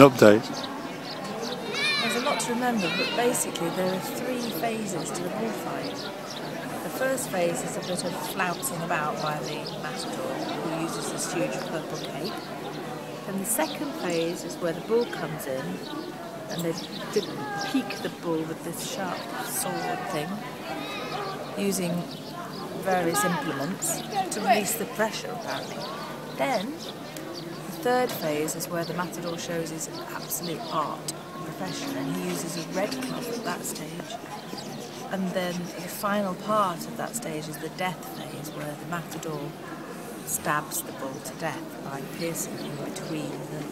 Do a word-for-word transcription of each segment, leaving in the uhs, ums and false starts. an update? There's a lot to remember, but basically there are three phases to the bullfight. The first phase is a bit of flouncing about by the matador, who uses this huge purple cape. And the second phase is where the bull comes in, and they pique the bull with this sharp sword thing, using various implements to release the pressure, apparently. Then, the third phase is where the matador shows his absolute art and profession, and he uses his red cloth at that stage. And then the final part of that stage is the death phase, where the matador stabs the bull to death by piercing him between the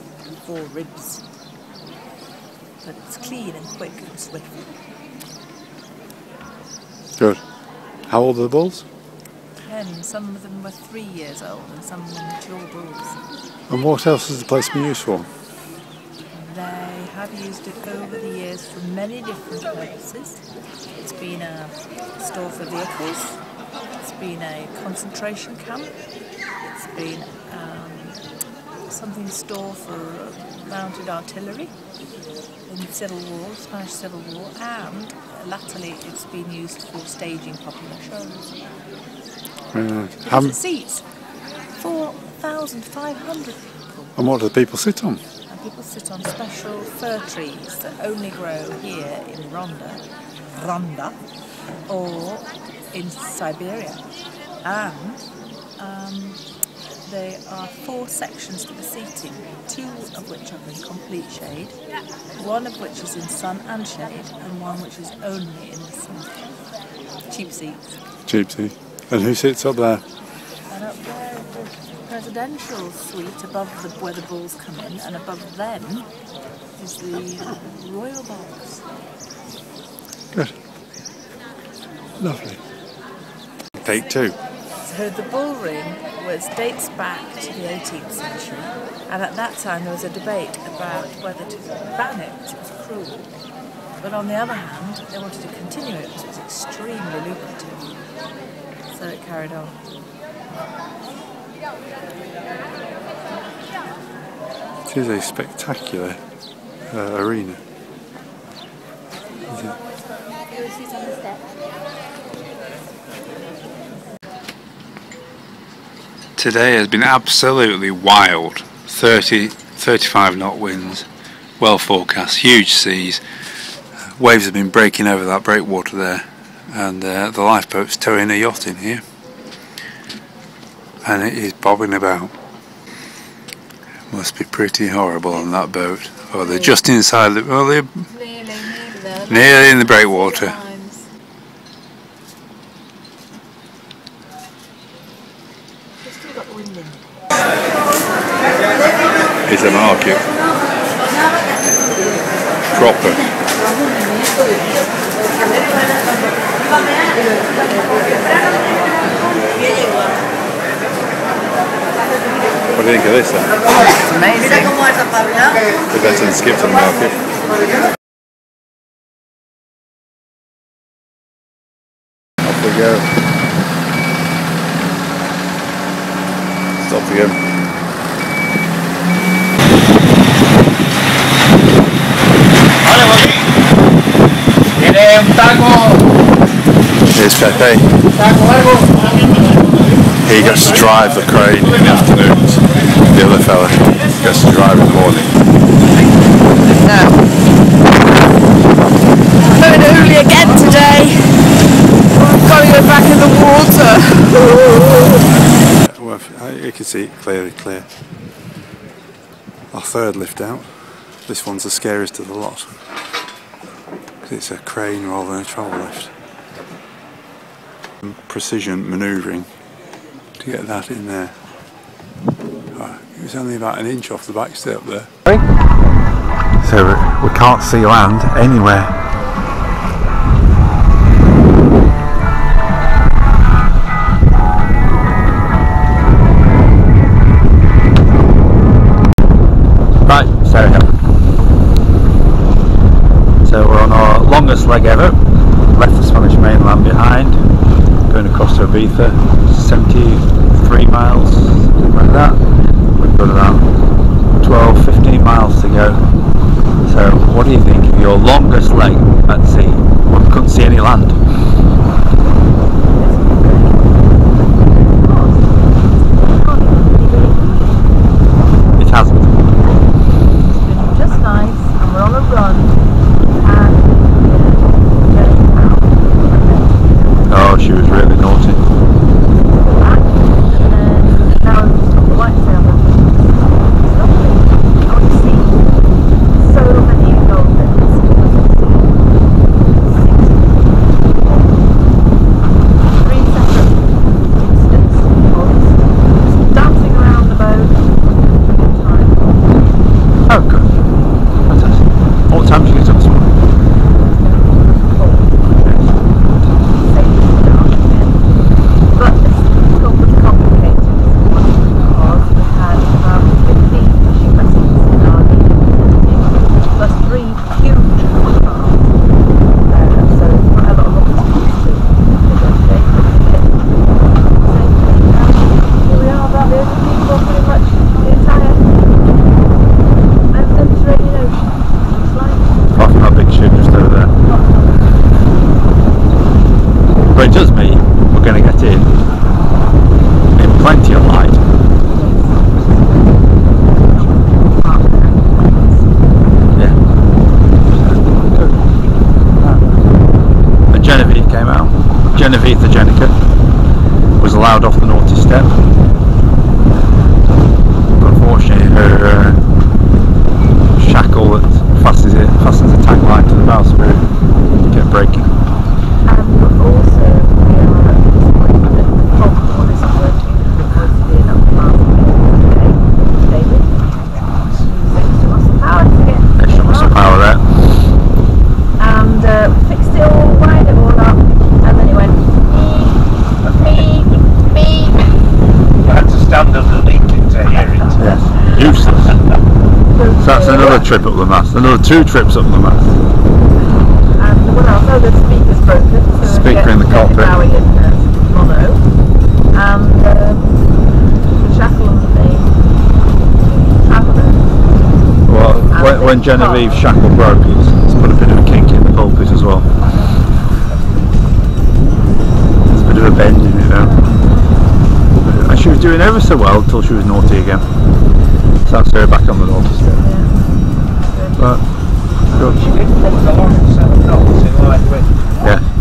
four ribs. But it's clean and quick and swift. Good. How old are the bulls? Ten. Some of them were three years old and some were mature bulls. And what else has the place been used for? They have used it over the years for many different purposes. It's been a store for vehicles, it's been a concentration camp, it's been um, something store for mounted artillery in the Civil War, Spanish Civil War, and latterly it's been used for staging popular shows. Uh, how it seats four thousand five hundred people. And what do the people sit on? And people sit on special fir trees that only grow here in Ronda, Ronda, or in Siberia. And um, there are four sections to the seating, two of which are in complete shade, one of which is in sun and shade, and one which is only in the sun. Cheap seats. Cheap seats. And who sits up there? And up there is the presidential suite above the, where the bulls come in, and above them is the royal box. Good. Lovely. Take two. So the bull ring was, dates back to the eighteenth century, and at that time there was a debate about whether to ban it, it was cruel, but on the other hand they wanted to continue it because it was extremely lucrative, so it carried on. It is a spectacular uh, arena. Is it? Today has been absolutely wild. thirty, thirty-five knot winds, well forecast, huge seas. Waves have been breaking over that breakwater there, and uh, the lifeboat's towing a yacht in here, and it is bobbing about. It must be pretty horrible on that boat. Or they're just inside the, well, they're nearly, nearly, nearly in the breakwater. It's a market. Proper. What do you think of this then? It's amazing. It's better than Skipton Market. Off we go. Stop again. Here's Pepe. He gets to drive the crane in the afternoons. The other fella gets to drive in the morning. I'm in Uli again today. Got to go back in the water. Well, you can see it clearly clear. Our third lift out. This one's the scariest of the lot. It's a crane rather than a travel lift. Precision manoeuvring to get that in there. Right, it was only about an inch off the back step there. So we can't see land anywhere. Right, there we go. So we're on our longest leg ever. Left the Spanish mainland behind. Going across to Ibiza, seventy-three miles, something like that. We've got around twelve, fifteen miles to go. So what do you think of your longest leg at sea? Well, couldn't see any land. It hasn't. It's been just nice, and we're on a run, and we're getting out. Oh, she was really naughty. Genevieve the Jenica was allowed off the naughty step. Unfortunately, her uh, shackle that fastens it fastens the tagline to the bowsprit kept breaking. Um, but also, we are at this point that the popcorn isn't working because we're not farming. David, extra muscle power to get extra muscle power there. And uh, we fixed it all, wired it all up. And then he went beep, beep, beep. You had to stand underneath it to hear it. Yes. Useless. So that's another trip up the mast. Another two trips up the mast. And what else? Oh, the speaker's broken. So speaker in the cockpit. In mono. And um, the shackle on the main traveller. Well, when, when Genevieve's shackle broke, it's, it's put a bit of a kink in the pulpit as well. A bend in it now, and she was doing ever so well till she was naughty again. So that's her back on the naughty step. Yeah. But good. She did put the horns and the knots in lightweight. Yeah.